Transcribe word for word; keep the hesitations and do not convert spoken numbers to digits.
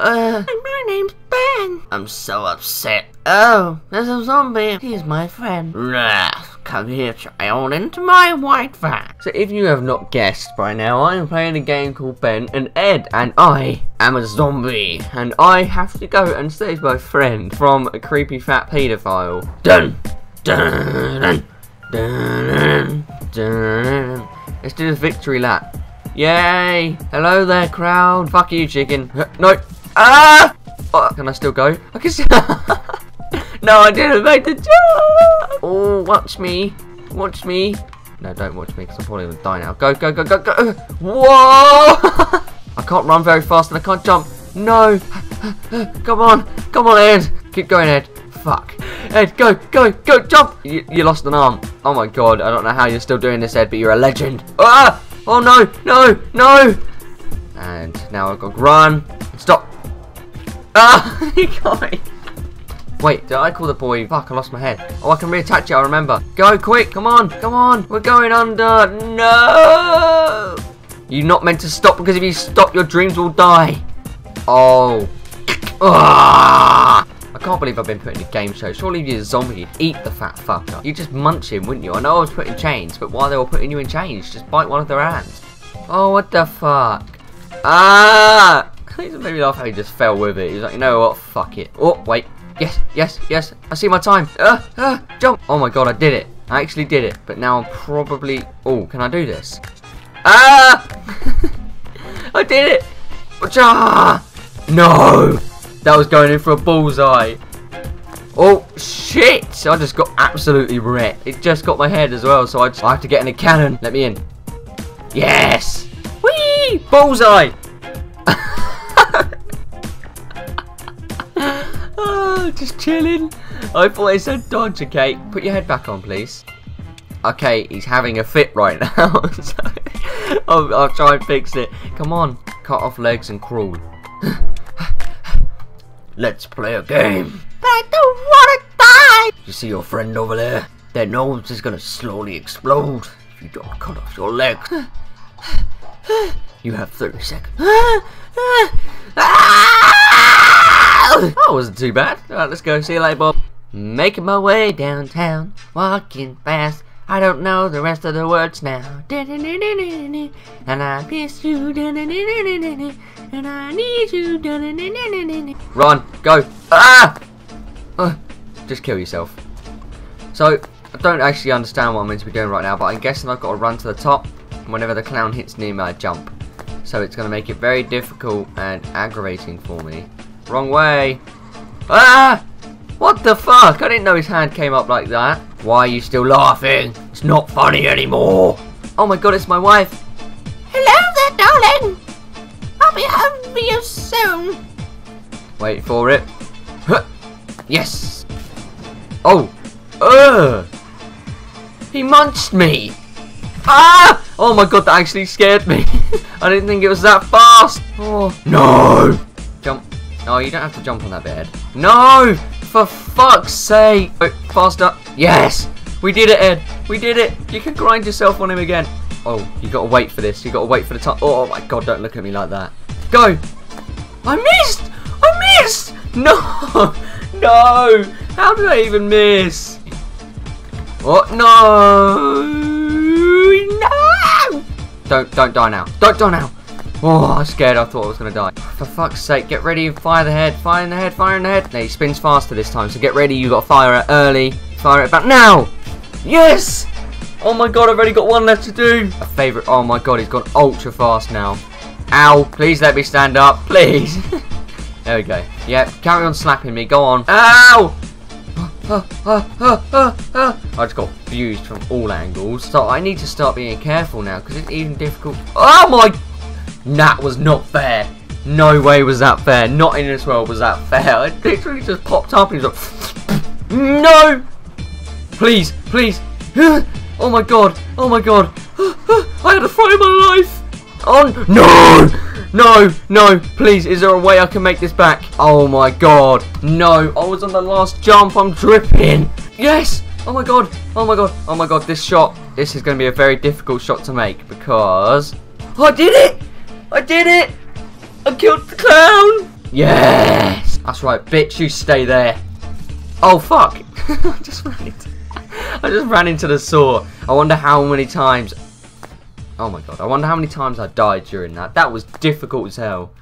Uh, and my name's Ben. I'm so upset. Oh, there's a zombie. He's my friend. Rah, come here, child, into my white van. So if you have not guessed by now, I'm playing a game called Ben and Ed, and I am a zombie, and I have to go and save my friend from a creepy fat pedophile. Dun, dun, dun, dun, dun, dun. Let's do the victory lap. Yay! Hello there, crowd. Fuck you, chicken. No. Ah! Oh, can I still go? I can still. No, I didn't make the jump. Oh, watch me, watch me. No, don't watch me, because I'm probably gonna die now. Go, go, go, go, go. Whoa! I can't run very fast, and I can't jump. No. Come on, come on, Ed. Keep going, Ed. Fuck. Ed, go, go, go, jump. You, you lost an arm. Oh my god, I don't know how you're still doing this, Ed, but you're a legend. Ah! Oh no, no, no. And now I've got to run. Stop. Ah, he got me. Wait, did I call the boy? Fuck, I lost my head. Oh, I can reattach it, I remember. Go, quick, come on, come on. We're going under. No! You're not meant to stop, because if you stop, your dreams will die. Oh. Ah! I can't believe I've been put in a game show. Surely if you're a zombie, you'd eat the fat fucker. You'd just munch him, wouldn't you? I know I was put in chains, but while they were putting you in chains, just bite one of their hands. Oh, what the fuck? Ah! It made me laugh how he just fell with it. He was like, you know what? Fuck it. Oh, wait. Yes, yes, yes. I see my time. Uh, uh, jump. Oh my god, I did it. I actually did it. But now I'm probably... Oh, can I do this? Ah! I did it. No! That was going in for a bullseye. Oh, shit. I just got absolutely wrecked. It just got my head as well, so I, just... I have to get in a cannon. Let me in. Yes! Whee! Bullseye! Just chilling. I thought it said dodge. Okay, put your head back on, please. Okay, he's having a fit right now. So I'll, I'll try and fix it. Come on, cut off legs and crawl. Let's play a game. But I don't want to die. You see your friend over there? Their nose is gonna slowly explode if you don't cut off your legs. You have thirty seconds. That wasn't too bad. Alright, let's go. See you later, Bob. Making my way downtown, walking fast. I don't know the rest of the words now. And I miss you, and I need you. Run, go. Ah! Uh, just kill yourself. So, I don't actually understand what I'm meant to be doing right now, but I'm guessing I've got to run to the top. And whenever the clown hits near me, I jump. So it's going to make it very difficult and aggravating for me. Wrong way. Ah! What the fuck? I didn't know his hand came up like that. Why are you still laughing? It's not funny anymore. Oh my god, it's my wife. Hello there, darling. I'll be home for you soon. Wait for it. Huh. Yes. Oh. Ugh. He munched me. Ah! Oh my god, that actually scared me. I didn't think it was that fast. Oh. No. Jump. No, you don't have to jump on that bed. No! For fuck's sake! Oh, faster. Yes! We did it, Ed! We did it! You can grind yourself on him again. Oh, you gotta wait for this. You gotta wait for the time. Oh my god, don't look at me like that. Go! I missed! I missed! No! No! How did I even miss? Oh, no! No! Don't, don't die now. Don't die now! Oh, I was scared. I thought I was going to die. For fuck's sake, get ready and fire the head. Fire in the head, fire in the head. No, he spins faster this time, so get ready. You've got to fire it early. Fire it back now. Yes! Oh my god, I've already got one left to do. A favourite. Oh my god, he's gone ultra fast now. Ow, please let me stand up. Please. There we go. Yeah, carry on slapping me. Go on. Ow! Uh, uh, uh, uh, uh. I just got abused from all angles. So I need to start being careful now, because it's even difficult. Oh my god. That was not fair. No way was that fair. Not in this world was that fair. It literally just popped up and he was like, no! Please, please. Oh my god. Oh my god. I had a fight of my life. Oh, no! No, no. Please, is there a way I can make this back? Oh my god. No, I was on the last jump. I'm dripping. Yes! Oh my god. Oh my god. Oh my god. This shot. This is going to be a very difficult shot to make because... I did it! I did it! I killed the clown! Yes! That's right, bitch, you stay there. Oh, fuck! I just ran into... I just ran into the saw. I wonder how many times... Oh my god, I wonder how many times I died during that. That was difficult as hell.